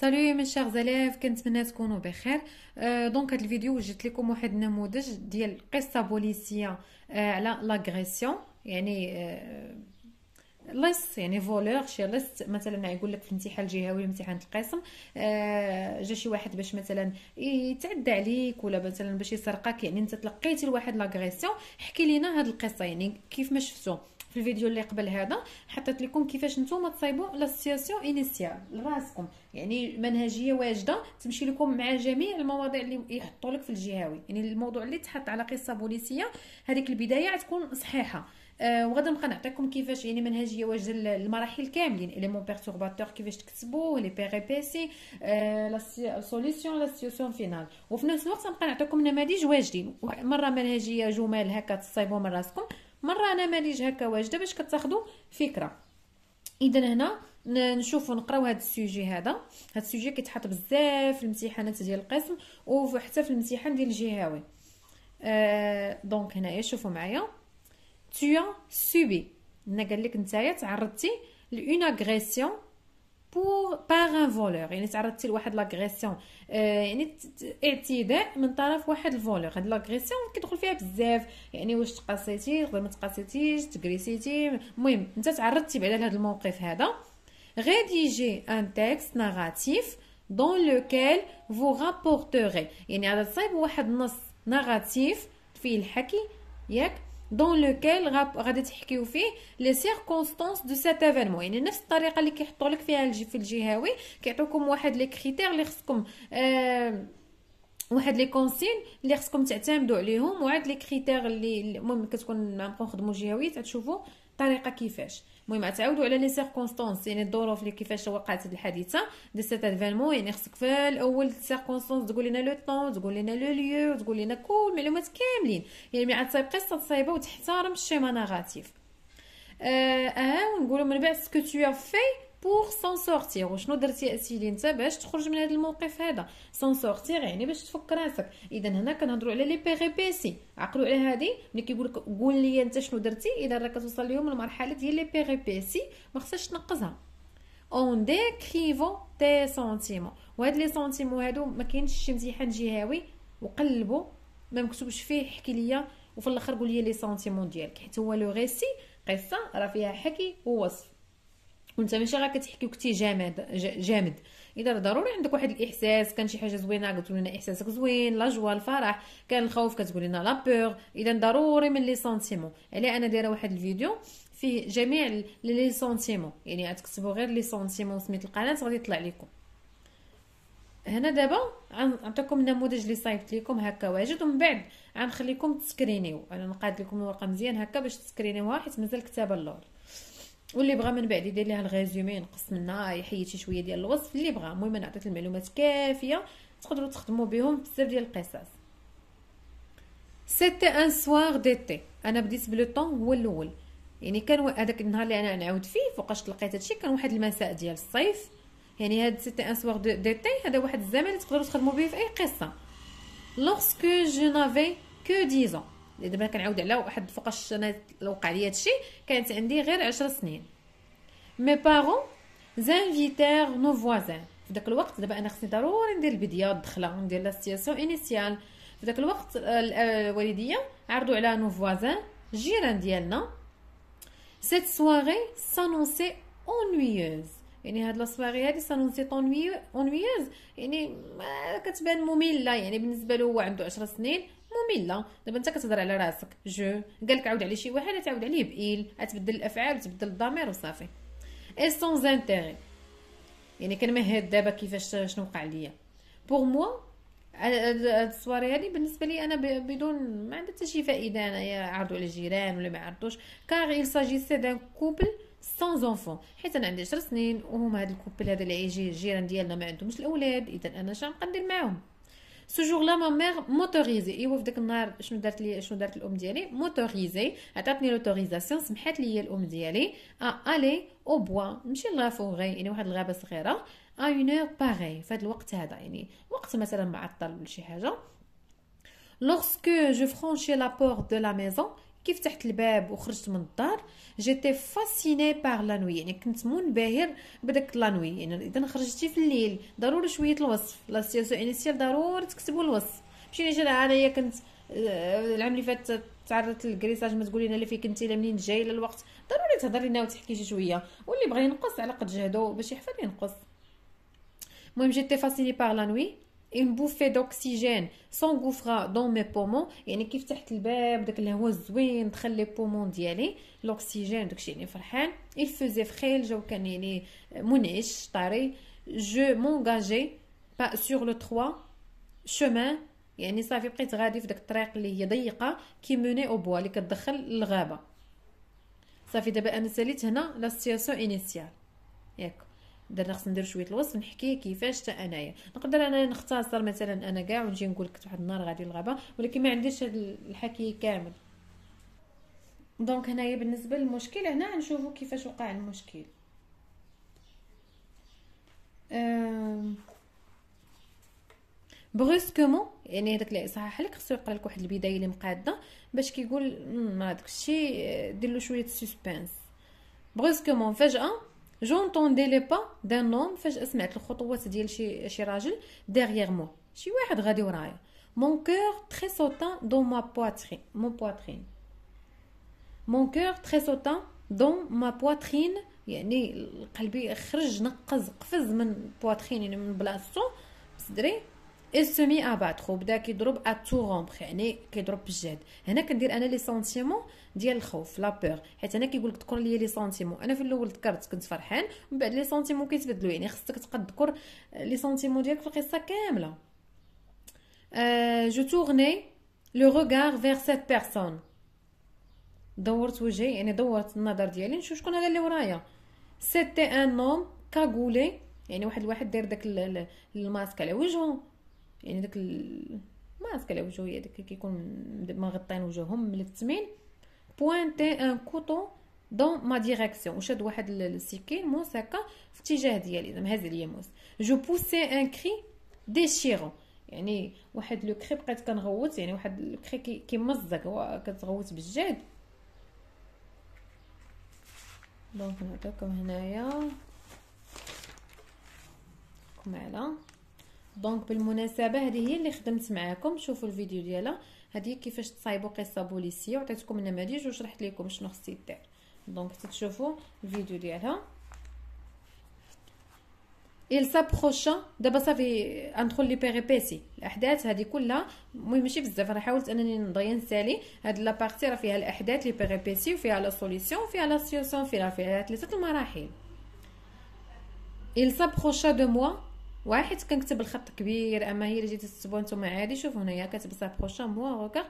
سالو من شيخ زلاف، كنتمنى تكونوا بخير. دونك هاد الفيديو وجدت لكم واحد النموذج ديال قصه بوليسيه على لاغريسيون، يعني لص، يعني فولور شي لص. مثلا يقول لك في الامتحان الجهوي ولا امتحان القسم جا شي واحد باش مثلا يتعدى عليك ولا مثلا باش يسرقك، يعني انت تلقيتي لواحد لاغريسيون. حكي لينا هاد القصه، يعني كيف ما شفتوا في الفيديو اللي قبل هذا حطيت لكم كيفاش نتوما تصايبوا لاسياسيون انيسيال لراسكم، يعني منهجيه واجده تمشي لكم مع جميع المواضيع اللي يحطوا لك في الجهوي. يعني الموضوع اللي تحط على قصه بوليسيه هذيك البدايه تكون صحيحه. وغادي نبقى نعطيكم كيفاش يعني منهجيه واجده المراحل كاملين، اليمون بيرتورباتور كيفاش تكتبوه، لي بيريبيسي، لا سوليسيون، لا سيوسيون فينال. وفي نفس الوقت غنبقى نعطيكم نماذج واجدين، مره منهجيه جمال هكا تصايبوا من راسكم، مره نماذج هكا واجده باش كتاخذوا فكره. اذا هنا نشوفوا نقراو هذا السوجي. هذا السوجي كيتحط بزاف في الامتحانات ديال القسم وحتى في الامتحان ديال الجهوي. دونك هنايا شوفوا معايا، tu as subi، هنا قال لك نتايا تعرضتي لune agression par un voleur، يعني تعرضتي لواحد لاغريسيون، يعني اعتداء من طرف واحد الفولور. هاد لاغريسيون كيدخل فيها بزاف، يعني واش تقاسيتي، ما تقاسيتيش، تكريسيتي، المهم انت تعرضتي بعدا لهاد الموقف هذا. rédiger un texte narratif dans lequel vous rapporterez، يعني غادي تصايب واحد النص ناراتيف فيه الحكي ياك، dans lequel غادي تحكيو فيه les circonstances de cet événement، يعني نفس الطريقه اللي كيحطوا لك فيها في الجهوي، كيعطيوكم واحد لي كريتير اللي خصكم واحد لي كونسين اللي خصكم تعتمدوا عليهم، وعاد لي كريتير اللي المهم كتكون نبقاو نخدموا جهوي تشوفوا الطريقه كيفاش. المهم تعاودوا على لي سيركونستانس، يعني الظروف اللي كيفاش وقعت الحادثه دي سيت ايفينمون، يعني خصك في الاول سيركونستانس تقول لنا لو طون، تقول لنا لو ليو، تقول لنا كل المعلومات كاملين، يعني مع تصايب قصه تصايبه وتحترم الشيما نغاتيف. ونقولوا من بعد سكو تو في بور سون سورتير، وشنو درتي اسيدي انت باش تخرج من هذا الموقف هذا. سون سورتير يعني باش تفك راسك. اذا هنا كنهضروا على لي بيريبيسي، عقلوا على هذه ملي كيقول لك قول لي انت شنو درتي، اذا راه كتوصل لهم المرحله ديال لي بيريبيسي ما خصهاش تنقصها. اون ديكريفون تي سونتيمون، وهاد لي سونتيمون هادو ما كاينش شي امتحان جهوي وقلبوا ما مكتوبش فيه حكي ليا وفي الاخر قول لي لي سونتيمون ديالك، حيت هو لو ريسي قصه راه فيها حكي ووصف، وانت ماشي غير كتحكي وكتي جامد. اذا ضروري عندك واحد الاحساس، كان شي حاجه زوينه قلت لنا احساسك زوين، لا جوا الفرح، كان الخوف كتقول لنا لا بور. اذا ضروري من لي سونتيمون، على انا دايره واحد الفيديو فيه جميع لي سونتيمون، يعني غتكتبوا غير لي سونتيمون سميت القناه غادي يطلع لكم. هنا دابا غنعطيكم نموذج اللي صايبت لكم هكا واجد، ومن بعد غنخليكم تسكرينيو، انا نقاد لكم الورقه مزيان هكا باش تسكرينيوها حيت مازال كتابه اللور، واللي بغى من بعد يدير ليها الغازيومي ينقص منها يحيد شي شويه ديال الوصف اللي بغى. المهم انا عطيت المعلومات كافيه تقدروا تخدموا بهم بزاف ديال القصص. سيتي ان سوار ديتي، انا بديت بلو طون هو الاول، يعني كان هذاك النهار اللي انا نعاود فيه فوقاش لقيت هادشي كان واحد المساء ديال الصيف، يعني هاد سيتي ان سوار ديتي هذا واحد الزمان اللي تقدروا تخدموا به في اي قصه. لوغسكو جو نافي كو 10 ans، دابا كنعاود على واحد فوقاش انا وقع لي هادشي كانت عندي غير 10 سنين. مي بارون زانفيتير نو فوازان، في داك الوقت دابا انا خصني ضروري ندير البديه الدخله وندير لاسياسيون انيسيال. في داك الوقت الوالديه عرضوا على نو فوازان الجيران ديالنا. سيت سواري سانونسي اونويوز، يعني هاد لاسواري هادي سانونسي اونويوز، يعني كتبان ممله، يعني بالنسبه له هو عنده 10 سنين ممله. دابا انت كتهضر على راسك، جو قالك عاود عليه شي واحد تعاود عليه بايل، تبدل الافعال وتبدل الضمير وصافي. اي سون انتيري، يعني كنمهد دابا كيفاش شنو وقع ليا. بور موا الصواري هذه بالنسبه لي انا بدون ما عندها حتى شي فائده، انا عرضوا على الجيران ولا ما عرضوش، كاغ il s'agissait d'un couple sans enfant، حيت انا عندي 10 سنين وهما هاد الكوبل هذا اللي يجي الجيران ديالنا ما عندهمش الاولاد، اذا انا شنو غندير معاهم. سو جور لا ما مير موتوريزي، ايوا في داك النهار شنو دارت الام ديالي، موتوريزي، عطاتني لوتوريزاسيون، سمحات لي الام ديالي الي او بوا نمشي لافوغي، يعني واحد الغابه صغيره ا اون اور باغي في هذا الوقت هذا، يعني وقت مثلا معطل ولا شي حاجه. لوغسكو جو فرانشي لا بورت دو لا ميزون، كيف تحت الباب وخرجت من الدار جيتي فاسيني باغ لانوي، يعني كنت منبهر بداك لانوي. يعني اذا خرجتي في الليل ضروري شويه الوصف، لا سياسو انيسيال ضروري تكتبوا الوصف. مشينا شرا انايا كنت العام اللي فات تعرضت للكريساج، ما تقولي لنا اللي فين كنتي لا منين جاي لا الوقت، ضروري تهضري لنا وتحكي شي شويه، واللي بغى ينقص على قد جهدو باش يحفظ ينقص. المهم جيتي فاسيني باغ لانوي. Une bouffée d'oxygène s'engouffra dans mes poumons. يعني كيف تحت الباب داك الهواء الزوين دخل لي بومون ديالي، لوكسيجين داكشي يعني فرحان. il faisait frais، الجو كان يعني منعش طاري. je m'engageais pas sur le trois chemin، يعني صافي بقيت غادي في داك الطريق اللي هي ضيقه كي مني او بوا اللي كتدخل للغابه. صافي دابا انا ساليت هنا لا سياسيون انيسيال، ياك درنا خصنا ندير شويه الوصف نحكي كيفاش حتى انايا نقدر انا نختصر. مثلا انا كاع ونجي نقول لك واحد النهار غادي للغابه، ولكن ما عنديش هذا الحكي كامل. دونك هنايا بالنسبه للمشكل، هنا نشوفوا كيفاش وقع المشكل. برسكمون يعني هذاك اللي صحح لك خصو يقرا لك واحد البدايه اللي مقاده باش كيقول هذاك الشيء دير له شويه السسبانس. برسكمون فجاه. جونطوندي لي با دان نوم، فجأة سمعت الخطوات ديال شي راجل ديغيغ مو، شي واحد غادي ورايا. مون كور تري سوتان دون ما بواترين، مون بواترين، مون كور تري سوتان دون ما بواترين، يعني قلبي خرج نقز قفز من بواترين، يعني من بلاصتو صدري. اي سمي اباترو بدا كيضرب اتورون، يعني كيضرب بالجهد. هنا كندير انا لي سونتيمون ديال الخوف، لا بور، حيت هنا كيقول لك تذكر لي لي سونتيمون. انا في الاول ذكرت كنت فرحان، من بعد لي سونتيمون كيتبدلوا، يعني خصك تقدر لي سونتيمون ديالك في القصه كامله. جو تورني لو ريغار فيغ سيت بيرسون، دورت وجهي يعني دورت النظر ديالي نشوف شكون هذا اللي ورايا. سيتي ان نوم كاغولي، يعني واحد الواحد داير داك الماسك على وجهه، يعني داك الماسك على وجهه، هي داك كيكون مغطين وجههم من التمين. بوينتي ان كوطو دون ما ديريكسيون، وشاد واحد السكين موس هكا في الاتجاه ديالي، زعما هاز عليا موس. جو بوسي ان كري ديشيرون، يعني واحد لو كري بقيت كنغوت، يعني واحد لو كري كيمزق كتغوت بالجهد. دونك نعطيكم هنايا كماله. دونك بالمناسبه هذه هي اللي خدمت معاكم، شوفوا الفيديو ديالها هذه كيفاش تصايبوا قصه بوليسيه، وعطيتكم النماذج وشرحت لكم شنو خص يدير. دونك تتشوفوا الفيديو ديالها. il s'approcha، دابا صافي ندخل لي بيريبيسي الاحداث هذه كلها. المهم ماشي بزاف، راه حاولت انني نضيع نسالي هاد لابارتي، راه فيها الاحداث لي بيريبيسي، وفيها لا سوليسيون، وفيها لا سيوسيون، فيها ثلاثه المراحل. il s'approcha de moi، واحد كنكتب الخط كبير، اما هي اللي جيتي تكتبوا نتوما عادي. شوفوا هنايا كاتب سابروشا موا هكا،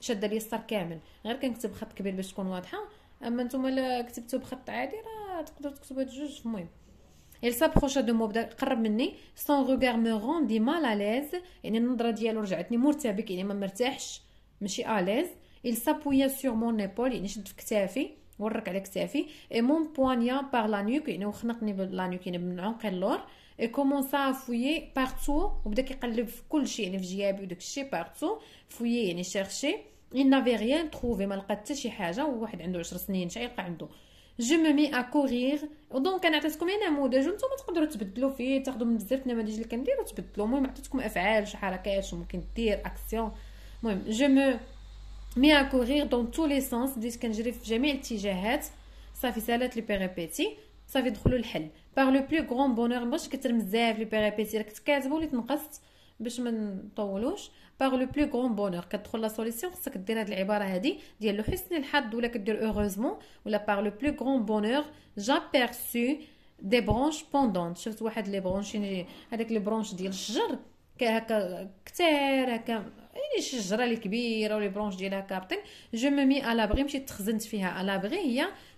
شاده لي السر كامل، غير كنكتب خط كبير باش تكون واضحه، اما نتوما الا كتبتو بخط عادي راه تقدروا تكتبوا بجوج. المهم il s'approcha de moi، بدا قرب مني. son regard me rendit mal à l'aise، يعني النظره ديالو رجعتني مرتبك، يعني ما مرتاحش ماشي اليز. il s'appuya sur mon épaule، يعني شد في كتافي ورك على كتافي. et mon poignard par la nuque، يعني وخنقني باللانوك، يعني من عنقي اللور. et commença à fouiller partout، وبدا كيقلب في كل شيء، يعني في جيابي وداك الشيء. partout fouiller يعني chercher. il n'avait rien trouvé، ما لقى حتى شي حاجه، وواحد عنده 10 سنين شحال يلقى عنده. je me mis à courir. دونك انا عطيتكم هنا نموذج، وانتم تقدروا تبدلوا فيه، تاخذوا من بزاف النماذج اللي كندير وتبدلوا. المهم عطيتكم افعال، شي حركات شنو ممكن دير، اكسيون. المهم je me mis à courir dans tous les sens، بديت كنجري في جميع الاتجاهات. صافي سالات لي بيريبيتي، صافي دخلوا الحل. par le plus grand bonheur، باش كثر بزاف لي بيريبيتي راه كنت كاتبه وليت نقصت باش ما نطولوش. par le plus grand bonheur كتدخل لا سوليسيون، خصك دير هاد العباره هادي ديال لحسن الحظ، ولا كدير اوغوزمون، ولا par le plus grand bonheur j'aperçu des branches pendantes. شفت واحد لي برونش، هذاك لي برونش ديال الشجر هكا كثار هكا، يعني الشجره اللي كبيره ولي برونش ديالها كابطين. جو مي على بغي، مشيت تخزنت فيها. على بغي هي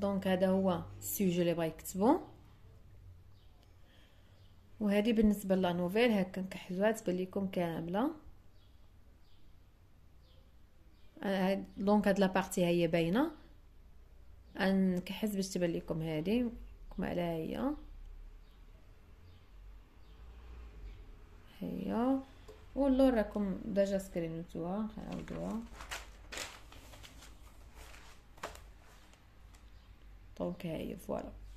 دونك هذا هو السوجي اللي بغا يكتبو، وهذه بالنسبه لا نوفيل. هكا كحلوه تبان لكم كامله. دونك هاد لا بارتي هي باينه، نكحز باش تبان لكم هذه كما على هي واللور راكم ديجا سكرينوتوها. نعاودوها. دونك هاهي فوالا.